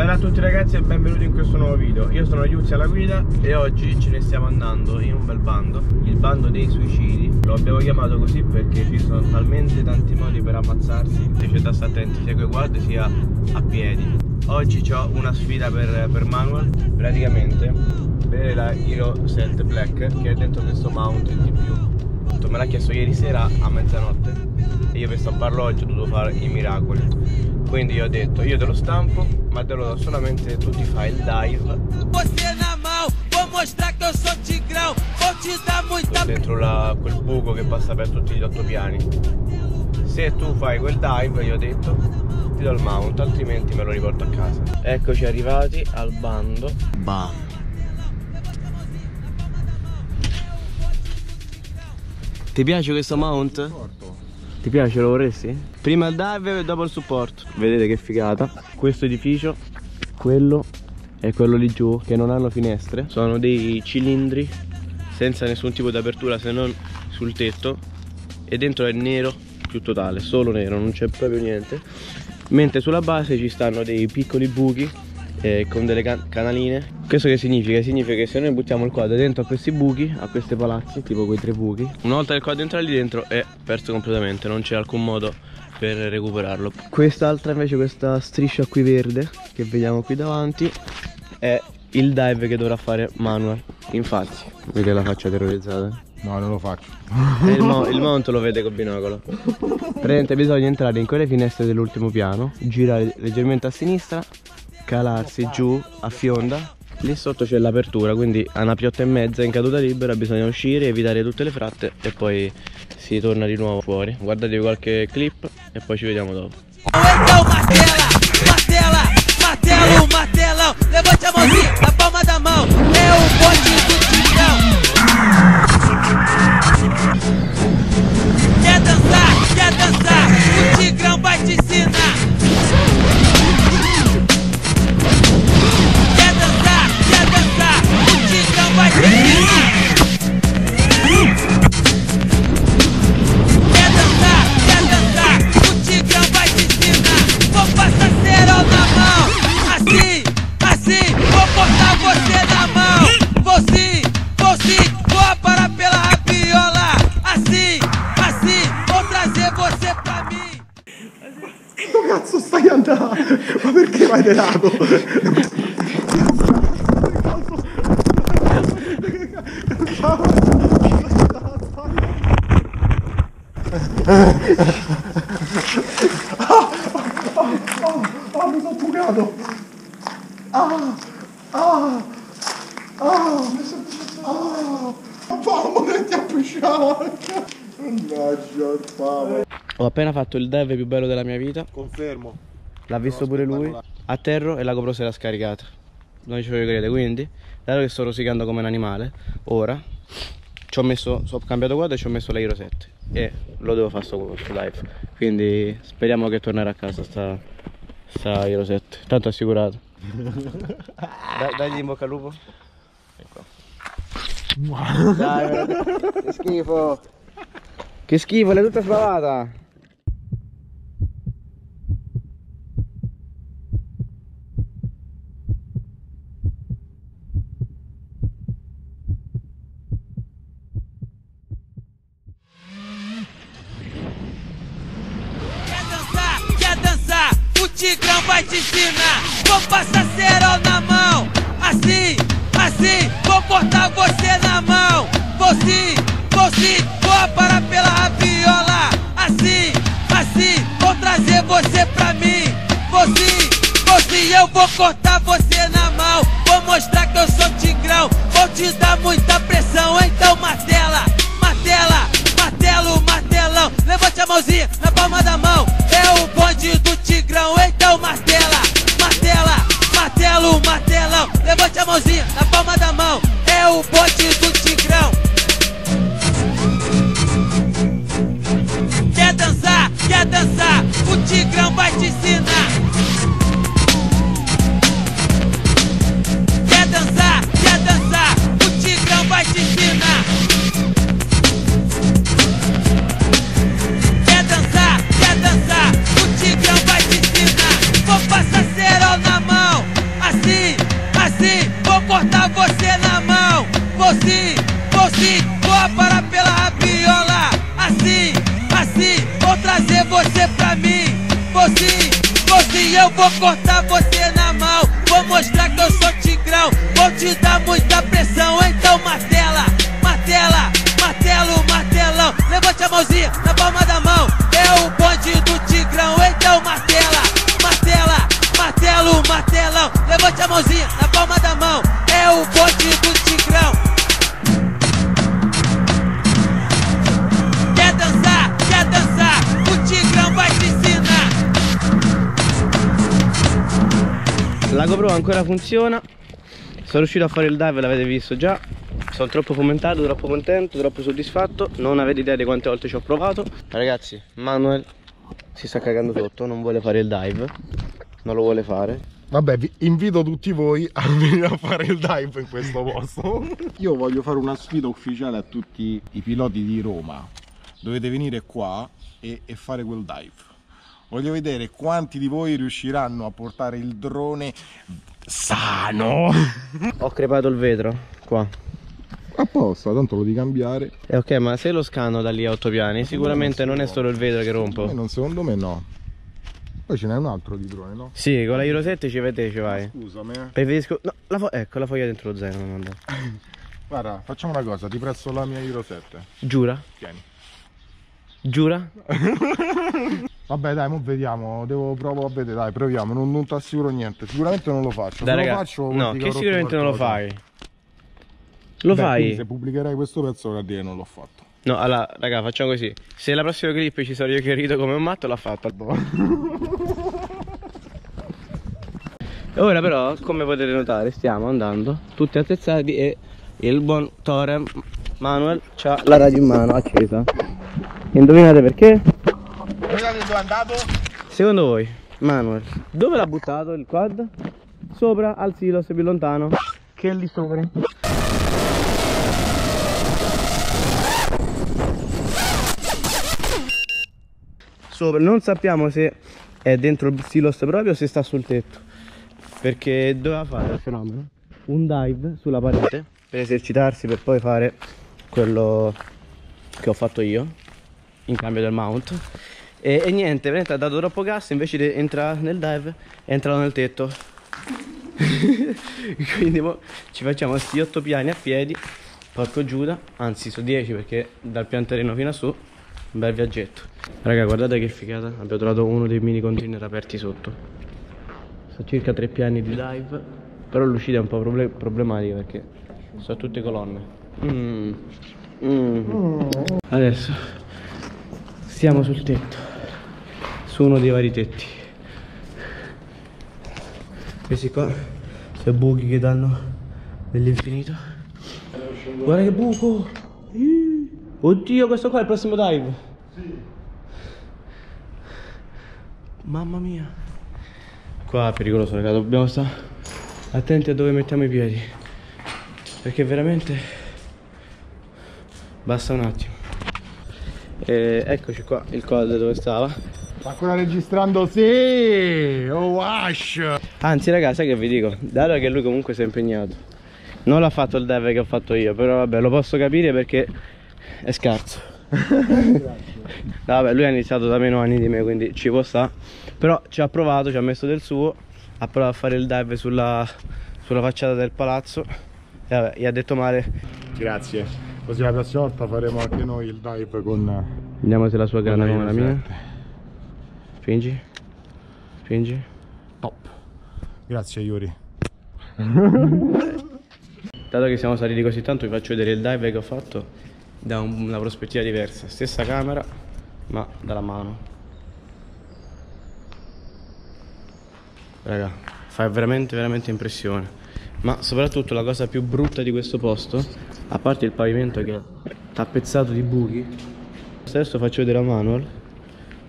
Bella a tutti ragazzi e benvenuti in questo nuovo video. Io sono Yuzzi alla guida e oggi ce ne stiamo andando in un bel bando, il bando dei suicidi. Lo abbiamo chiamato così perché ci sono talmente tanti modi per ammazzarsi, se c'è da stare attenti sia coi quad sia a piedi. Oggi ho una sfida per Manuel, praticamente per la Hero Selt Black che è dentro questo mount di più. Me l'ha chiesto ieri sera a mezzanotte e io per stamparlo oggi ho dovuto fare i miracoli, quindi io ho detto io te lo stampo ma te lo do solamente se tu ti fai il dive dentro quel buco che passa per tutti gli 8 piani. Se tu fai quel dive, io ho detto, ti do il mount, altrimenti me lo riporto a casa. Eccoci arrivati al bando. Bam. Ti piace questo mount? Ti piace? Lo vorresti? Prima il dive e dopo il supporto. Vedete che figata. Questo edificio, quello e quello lì giù che non hanno finestre, sono dei cilindri senza nessun tipo di apertura se non sul tetto, e dentro è nero più totale, solo nero, non c'è proprio niente. Mentre sulla base ci stanno dei piccoli buchi con delle canaline. Questo che significa? Significa che se noi buttiamo il quad dentro a questi buchi, a questi palazzi, tipo quei 3 buchi, una volta che il quad entra lì dentro è perso completamente, non c'è alcun modo per recuperarlo. Quest'altra invece, questa striscia qui verde che vediamo qui davanti, è il dive che dovrà fare Manuel. Infatti, vedi la faccia terrorizzata? No, non lo faccio. Il mount lo vede col binocolo. Praticamente bisogna entrare in quelle finestre dell'ultimo piano, girare leggermente a sinistra, calarsi giù a fionda. Lì sotto c'è l'apertura, quindi a una piotta e mezza in caduta libera bisogna uscire, evitare tutte le fratte e poi si torna di nuovo fuori. Guardatevi qualche clip e poi ci vediamo dopo. Ma perché vai di lato? Mi sono fugato! Mamma, ti appicciare! Mannaggia il pavo! Ho appena fatto il dive più bello della mia vita. Confermo. L'ha visto pure lui, a terra, e la GoPro se l'ha scaricata. Non ci voglio credere, quindi, dato che sto rosicando come un animale, ora ci ho messo, ho cambiato quadro e ci ho messo la Hero 7 e lo devo fare sto live. Quindi speriamo che tornerà a casa sta Hero 7, tanto assicurato. Dagli in bocca al lupo. Ecco. Dai, che schifo. Che schifo, l'hai tutta sbavata. Tigrão vai te ensinar, vou passar cerol na mão, assim, assim, vou cortar você na mão, vou sim, vou aparar pela rabiola, assim, assim, vou trazer você pra mim, vou sim, eu vou cortar você na mão, vou mostrar que eu sou tigrão, vou te dar muita pressão, então martela, martela, martelo, martelão, levante a mãozinha na palma da mão, é o bonde do tigrão, então martela, martela, martelo, martelão, levante a mãozinha na palma da mão, é o bonde do tigrão. Quer dançar, o tigrão vai te ensinar. Quer dançar, o tigrão vai te ensinar. Quer dançar, o tigrão vai te ensinar. vou cortar você na mão, vou mostrar que eu sou tigrão, vou te dar muita pressão, então martela, martela, martelo, martelão, levante a mãozinha na palma da mão, é o bonde do tigrão, então martela, martela, martelo, martelão, levante a mãozinha na palma da mão, é o bonde do tigrão. Quer dançar, o tigrão vai te ensinar. La GoPro ancora funziona, sono riuscito a fare il dive, l'avete visto già, sono troppo commentato, troppo contento, troppo soddisfatto, non avete idea di quante volte ci ho provato. Ragazzi, Manuel si sta cagando sotto, non vuole fare il dive, non lo vuole fare. Vabbè, vi invito tutti voi a venire a fare il dive in questo posto. Io voglio fare una sfida ufficiale a tutti i piloti di Roma, dovete venire qua e fare quel dive. Voglio vedere quanti di voi riusciranno a portare il drone sano. Ho crepato il vetro qua apposta, tanto lo di cambiare. Ok, ma se lo scanno da lì a 8 piani, sicuramente non è solo il vetro che rompo. Secondo me no. Poi ce n'è un altro di drone, no? Sì, con la Euro 7 ci vede, ci vai. Scusami. Preferisco... No, ecco la foglia dentro lo zaino. Guarda, facciamo una cosa, ti presto la mia Euro 7. Giura? Tieni. Giura? Vabbè dai, mo vediamo, devo provare a vedere, dai, proviamo, non ti assicuro niente, sicuramente non lo faccio. Dai, se raga, lo faccio, no, che sicuramente non lo fai. Lo beh, fai? Se pubblicherai questo pezzo vuol dire che non l'ho fatto. No, allora, raga, facciamo così, se la prossima clip ci sarò io che rido come un matto, l'ha fatta. Ora però, come potete notare, stiamo andando tutti attrezzati e il buon Torem Manuel c'ha la radio in mano accesa. Indovinate perché? Dove è andato? Secondo voi, Manuel, dove l'ha buttato il quad? Sopra al silo, se più lontano. Che è lì sopra. Sopra, non sappiamo se è dentro il silos proprio o se sta sul tetto. Perché doveva fare il fenomeno un dive sulla parete per esercitarsi, per poi fare quello che ho fatto io in cambio del mount. E niente, veramente ha dato troppo gas, invece di entrare nel dive è entrato nel tetto. Quindi mo ci facciamo sti 8 piani a piedi, porco Giuda, anzi su 10 perché dal pian terreno fino a su. Un bel viaggetto. Raga, guardate che figata, abbiamo trovato uno dei mini container aperti sotto. Sono circa 3 piani di dive, però l'uscita è un po' problematica perché sono tutte colonne. Adesso siamo sul tetto, su uno dei vari tetti. Questi qua sono buchi che danno dell'infinito. Guarda che buco! Oddio, questo qua è il prossimo dive. Sì. Mamma mia. Qua è pericoloso, raga, dobbiamo stare attenti a dove mettiamo i piedi, perché veramente basta un attimo. Eccoci qua, il quadro dove stava. Sta ancora registrando, sì! Oh wash! Anzi, raga, sai che vi dico? Dato che lui comunque si è impegnato, non l'ha fatto il dive che ho fatto io, però vabbè, lo posso capire perché è scarso. Vabbè, lui ha iniziato da meno anni di me, quindi ci può stare. Però ci ha provato, ci ha messo del suo, ha provato a fare il dive sulla facciata del palazzo e vabbè, gli ha detto male. Grazie. Così la prossima volta faremo anche noi il dive con... Vediamo se la sua grana come la mia. Spingi. Spingi. Top. Grazie Yuri. Dato che siamo saliti così tanto, vi faccio vedere il dive che ho fatto da una prospettiva diversa, stessa camera ma dalla mano. Raga, fa veramente impressione, ma soprattutto la cosa più brutta di questo posto, a parte il pavimento che è tappezzato di buchi, adesso faccio vedere a Manuel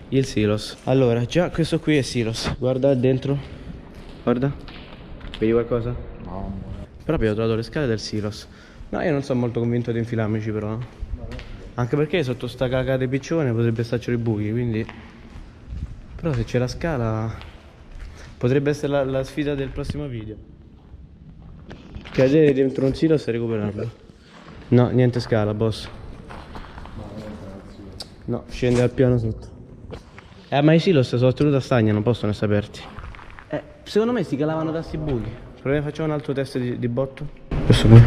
il silos. Allora, già questo qui è silos, guarda dentro, guarda, vedi qualcosa? No. Però abbiamo trovato le scale del silos. No, io non sono molto convinto di infilarmici però. Anche perché sotto sta cagata di piccione potrebbe starci i buchi, quindi... Però se c'è la scala... Potrebbe essere la sfida del prossimo video. Cadere dentro un silos e recuperarlo. No, niente scala, boss. No, scende al piano sotto. Ma i silos sono tenuti a stagna, non possono essere aperti. Secondo me si calavano da sti buchi. Proviamo a fare un altro test di botto. Questo qui.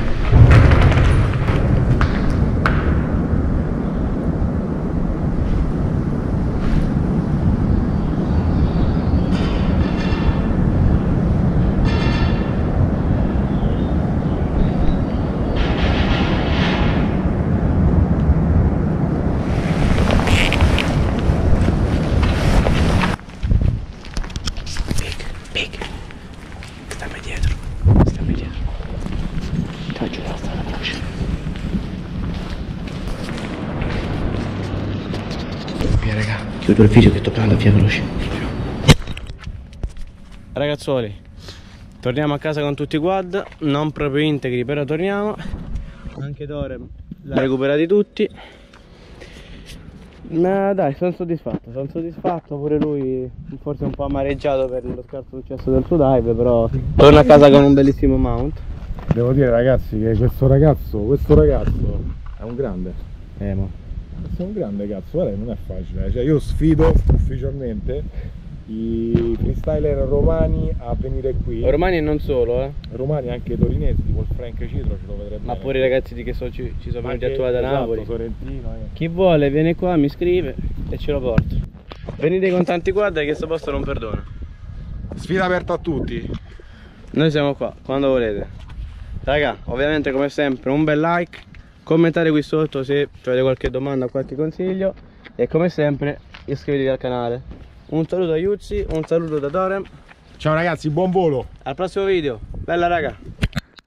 Chiudo il video che sto parlando via veloce. Ragazzuoli, torniamo a casa con tutti i quad, non proprio integri, però torniamo. Anche Tore l'ha recuperati tutti. Ma dai, sono soddisfatto, pure lui forse un po' amareggiato per lo scarso successo del suo dive, però torna a casa con un bellissimo mount. Devo dire ragazzi che questo ragazzo è un grande. Ma sono un grande cazzo, guarda, non è facile, cioè io sfido ufficialmente i freestyler romani a venire qui. Romani e non solo, romani anche torinesi, tipo il Frank Citro ce lo vedrebbe. Ma pure i ragazzi di che so, ci sono venuti a trovare da Napoli. Sorrentino, Chi vuole viene qua, mi scrive e ce lo porto. Venite con tanti quadri che questo posto non perdona. Sfida aperta a tutti. Noi siamo qua, quando volete. Raga, ovviamente come sempre un bel like. Commentate qui sotto se avete qualche domanda o qualche consiglio. E come sempre iscrivetevi al canale. Un saluto a Yuzzi, un saluto da Dorem. Ciao ragazzi, buon volo. Al prossimo video. Bella raga.